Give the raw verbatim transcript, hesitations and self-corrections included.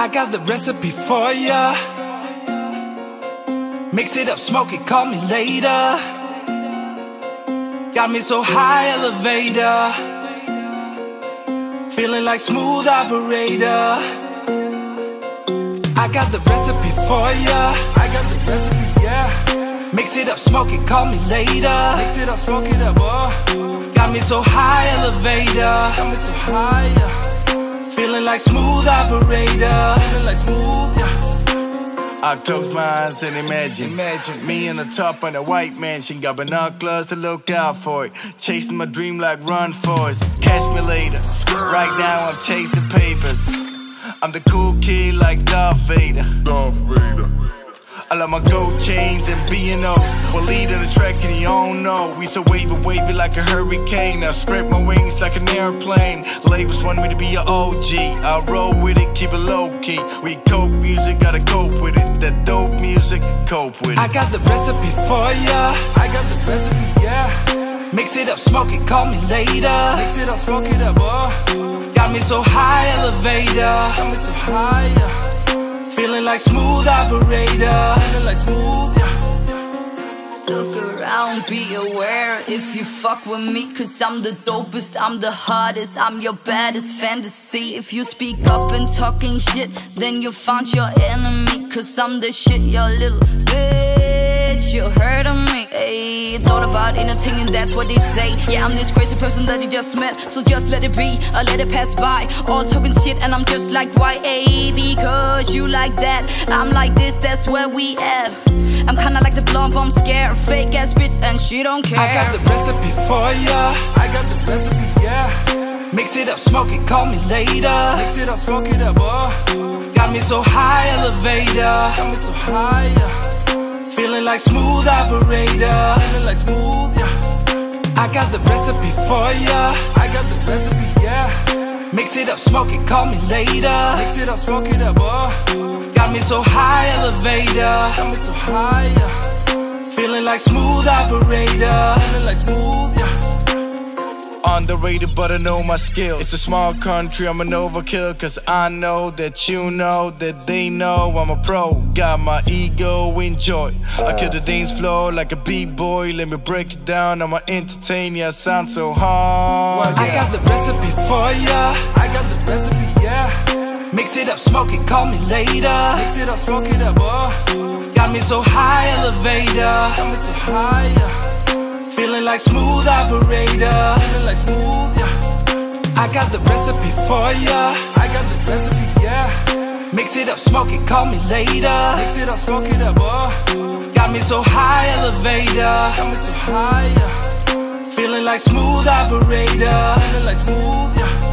I got the recipe for ya. Mix it up, smoke it, call me later. Got me so high, elevator. Feeling like smooth operator. I got the recipe for ya. I got the recipe, yeah. Mix it up, smoke it, call me later. Mix it up, smoke it up, oh. Got me so high, elevator. Got me so high, yeah. Feeling like smooth operator. Feeling like smooth, yeah. I close my eyes and imagine, imagine me in the top of the white mansion. Got binoculars to look out for it. Chasing my dream like run for it. Catch me later. Right now I'm chasing papers. I'm the cool kid like Darth Vader. Darth Vader. I love my gold chains and B and O's. We're leading the track and you don't know. We so wavy, wavy like a hurricane. I spread my wings like an airplane. Labels want me to be an O G. I roll with it, keep it low key. We cope music, gotta cope with it. That dope music, cope with it. I got the recipe for ya. I got the recipe, yeah. Mix it up, smoke it, call me later. Mix it up, smoke it up, oh. Got me so high, elevator. Got me so high, yeah. Feeling like smooth operator. Feeling like smooth, yeah. Look around, be aware if you fuck with me, cause I'm the dopest, I'm the hottest, I'm your baddest fantasy. If you speak up and talking shit, then you found your enemy, cause I'm the shit, your little bitch, you heard of me. Ay, it's all about entertaining, that's what they say. Yeah, I'm this crazy person that you just met, so just let it be, I let it pass by. All talking shit and I'm just like, why? Ay, because you like that, I'm like this, that's where we at. I'm kinda like the blonde, but I'm scared. Fake ass bitch and she don't care. I got the recipe for ya. I got the recipe, yeah. Mix it up, smoke it, call me later. Mix it up, smoke it up, oh. Got me so high, elevator. Got me so high, yeah. Feeling like smooth operator. Feeling like smooth, yeah. I got the recipe for ya. I got the recipe, yeah. Mix it up, smoke it, call me later. Mix it up, smoke it up, oh. Got me so high, elevator. Got me so high, yeah. Feeling like smooth operator. Feeling like smooth, yeah. Underrated, but I know my skill. It's a small country, I'm an overkill. Cause I know that you know that they know I'm a pro. Got my ego, enjoy. I kill the dance floor like a b-boy. Let me break it down, I'ma entertain ya. Sound so hard, yeah. I got the recipe for ya. I got the recipe, yeah. Mix it up, smoke it, call me later. Mix it up, smoke it up, oh. Got me so high, elevator. Got me so high, yeah. Feeling like smooth operator. Feeling like smooth, yeah. I got the recipe for ya. I got the recipe, yeah. Mix it up, smoke it, call me later. Mix it up, smoke it up, oh. Got me so high, elevator. Got me so high, yeah. Feeling like smooth operator. Feeling like smooth, yeah.